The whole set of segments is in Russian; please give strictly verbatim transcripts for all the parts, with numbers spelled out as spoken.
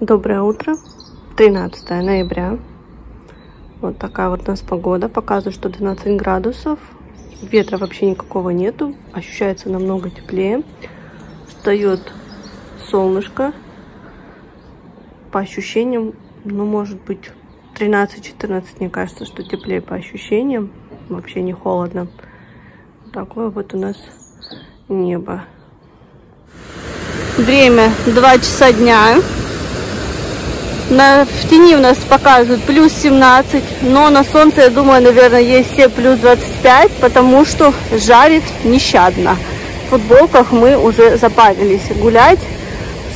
Доброе утро, тринадцатое ноября, вот такая вот у нас погода, показывает, что двенадцать градусов, ветра вообще никакого нету, ощущается намного теплее, встает солнышко, по ощущениям, ну может быть тринадцать-четырнадцать, мне кажется, что теплее по ощущениям, вообще не холодно, такое вот у нас небо. Время два часа дня. На, в тени у нас показывают плюс семнадцать, но на солнце, я думаю, наверное, есть все плюс двадцать пять, потому что жарит нещадно. В футболках мы уже запарились гулять.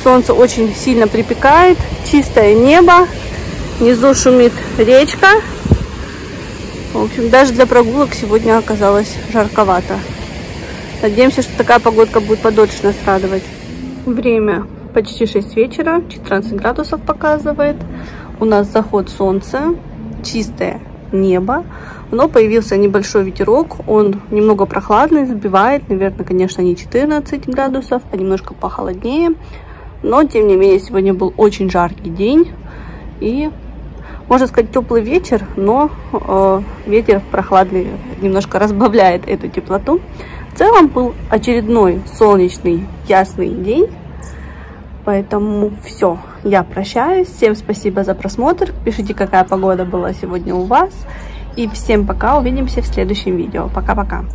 Солнце очень сильно припекает, чистое небо, внизу шумит речка. В общем, даже для прогулок сегодня оказалось жарковато. Надеемся, что такая погодка будет подольше нас радовать. Время почти шесть вечера, четырнадцать градусов показывает. У нас заход солнца, чистое небо, но появился небольшой ветерок, он немного прохладный, сбивает, наверное, конечно, не четырнадцать градусов, а немножко похолоднее, но, тем не менее, сегодня был очень жаркий день и, можно сказать, теплый вечер, но э, ветер прохладный немножко разбавляет эту теплоту. В целом был очередной солнечный, ясный день. Поэтому все, я прощаюсь. Всем спасибо за просмотр. Пишите, какая погода была сегодня у вас. И всем пока, увидимся в следующем видео. Пока-пока.